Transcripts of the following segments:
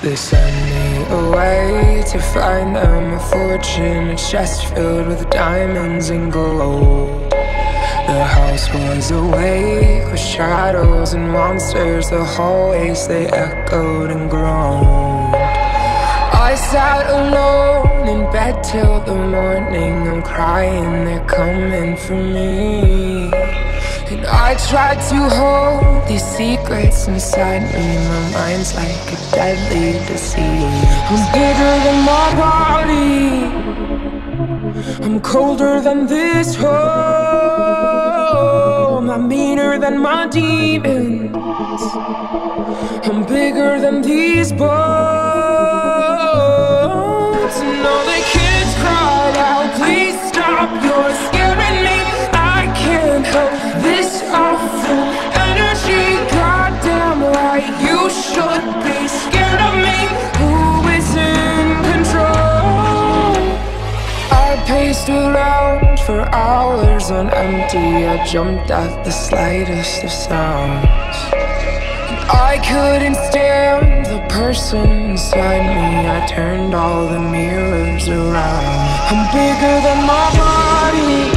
They send me away to find them a fortune, a chest filled with diamonds and gold. The house was awake with shadows and monsters. The hallways, they echoed and groaned. I sat alone in bed till the morning. I'm crying, they're coming for me. And I try to hold these secrets inside me. My mind's like a deadly disease. I'm bigger than my body. I'm colder than this home. I'm meaner than my demons. I'm bigger than these bones. And all the kids cried out, please stop, you're scaring me. I can't help this awful energy, goddamn right. You should be scared of me. Who is in control? I paced around for hours on empty. I jumped at the slightest of sounds. I couldn't stand the person inside me. I turned all the mirrors around. I'm bigger than my body.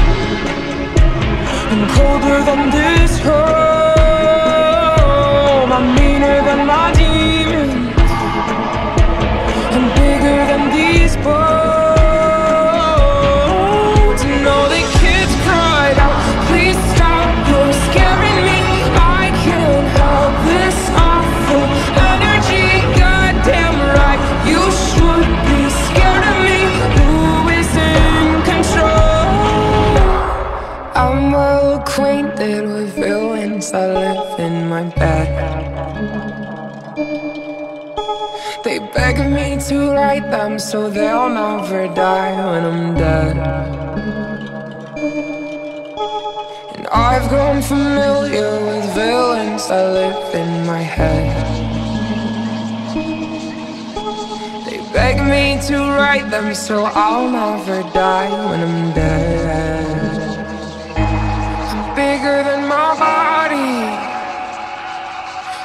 I'm colder than this home. I'm meaner than my demons. I'm bigger than these bones. And all the kids cried out, please stop, you're scaring me. I can't help this awful energy, goddamn right. You should be scared of me. Who is in control? I'm a acquainted with villains that live in my bed. They beg me to write them so they'll never die when I'm dead. And I've grown familiar with villains that live in my head. They beg me to write them so I'll never die when I'm dead. Bigger than my body.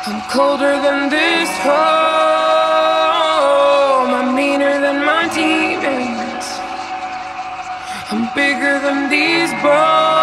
I'm colder than this home. I'm meaner than my demons. I'm bigger than these bones.